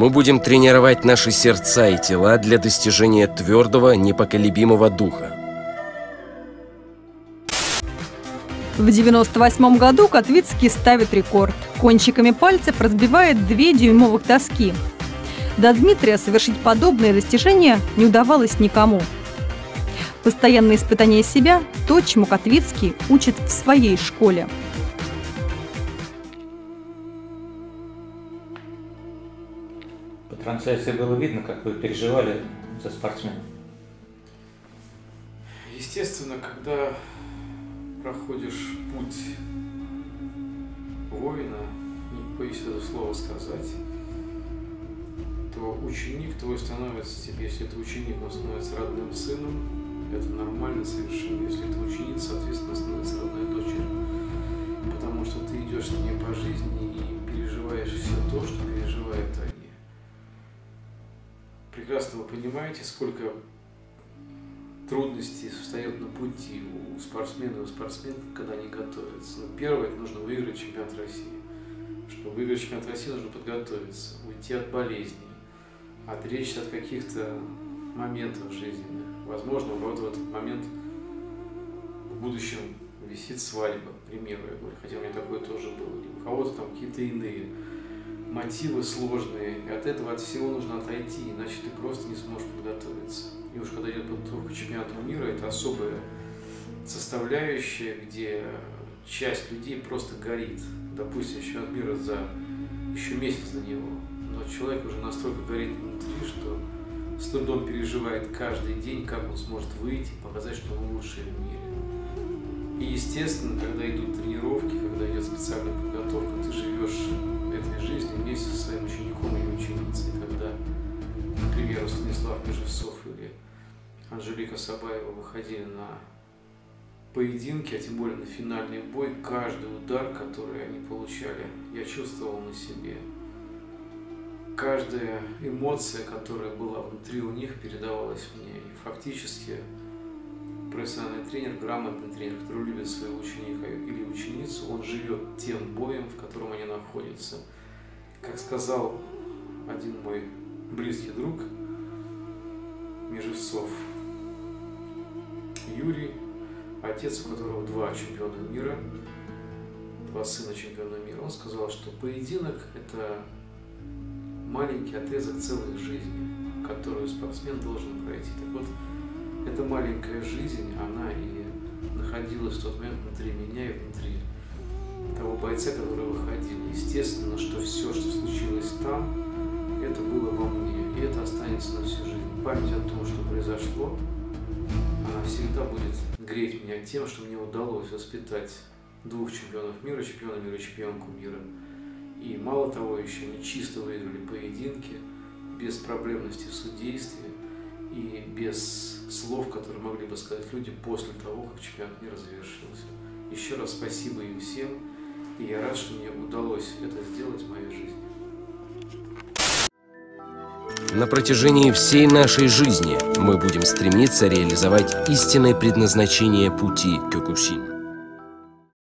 Мы будем тренировать наши сердца и тела для достижения твердого, непоколебимого духа. В 1998 году Котвицкий ставит рекорд. Кончиками пальцев разбивает 2 дюймовых доски. До Дмитрия совершить подобные достижения не удавалось никому. Постоянное испытание себя – то, чему Котвицкий учит в своей школе. По трансляции было видно, как вы переживали за спортсмена. Естественно, когда проходишь путь воина, не боюсь это слово сказать, то ученик твой становится тебе, если это ученик, он становится родным сыном, это нормально совершенно, если это ученица, соответственно, становится родной дочерью, потому что ты идешь с ней по жизни и переживаешь все то, что переживают они. Прекрасно вы понимаете, сколько трудностей встает на пути у спортсмена и у спортсменок, когда они готовятся. Но первое, нужно выиграть чемпионат России. Чтобы выиграть чемпионат России, нужно подготовиться, уйти от болезни, отречься от каких-то моментов жизненных. Возможно, у кого-то в этот момент в будущем висит свадьба, к примеру, я говорю, хотя у меня такое тоже было. У кого-то там какие-то иные мотивы сложные, и от этого, от всего нужно отойти, иначе ты просто не сможешь подготовиться. И уж когда идет подготовка к чемпионату мира, это особая составляющая, где часть людей просто горит. Допустим, чемпионат мира за еще месяц до него, но человек уже настолько горит внутри, что с трудом переживает каждый день, как он сможет выйти, показать, что он лучший в мире. И естественно, когда идут тренировки, когда идет специальная подготовка, ты живешь этой жизнью вместе со своим учеником или ученицей. Когда, к примеру, Станислав Межисов или Анжелика Сабаева выходили на поединки, а тем более на финальный бой, каждый удар, который они получали, я чувствовал на себе. Каждая эмоция, которая была внутри у них, передавалась мне. И фактически профессиональный тренер, грамотный тренер, который любит своего ученика или ученицу, он живет тем боем, в котором они находятся. Как сказал один мой близкий друг, Межевцов Юрий, отец, у которого 2 чемпиона мира, 2 сына чемпиона мира, он сказал, что поединок – это маленький отрезок целой жизни, которую спортсмен должен пройти. Так вот, эта маленькая жизнь, она и находилась в тот момент внутри меня и внутри того бойца, который выходил. Естественно, что все, что случилось там, это было во мне, и это останется на всю жизнь. Память о том, что произошло, она всегда будет греть меня тем, что мне удалось воспитать 2 чемпионов мира, чемпиона мира и чемпионку мира. И мало того, еще не чисто выиграли поединки, без проблемности в судействе и без слов, которые могли бы сказать люди после того, как чемпионат мира завершился. Еще раз спасибо им всем, и я рад, что мне удалось это сделать в моей жизни. На протяжении всей нашей жизни мы будем стремиться реализовать истинное предназначение пути Кёкусин.